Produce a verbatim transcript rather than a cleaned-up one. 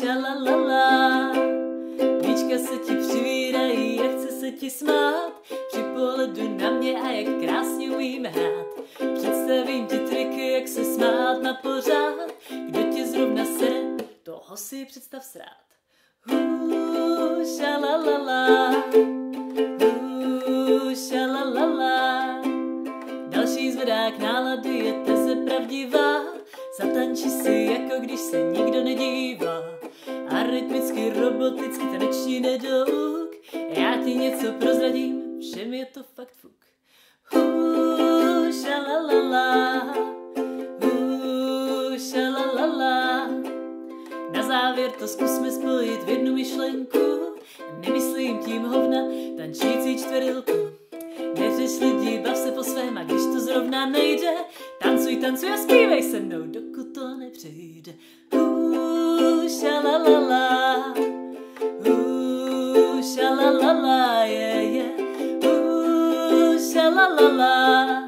šalalala. Víčka se ti přivírají, jak chce se ti smát. Při pohledu na mě a jak krásně umím hrát. Představím ti triky, jak se smát na pořád. Kdo ti zrovna sere, toho si představ srát. Huu, šalalala. Huu, šalalala. Další zvedák nálady je teze pravdivá. Zatančí si, jako když se nikdo nedívá. A rytmicky, roboticky, taneční nedouk. Já ti něco prozradím, všem je to fakt fuk. Huu, šalalala. Huu, šalalala. Na závěr to zkusme spojit v jednu myšlenku. Nemyslím tím hovna, tančící čtverilku. Neřeš lidi, bav se po svém, a když to zrovna nejde, tancuj, tancuj a zpívej se mnou, dokud to nepřijde. Huu, šalalala. Huu, šalalala, je, je. Huu, šalalala.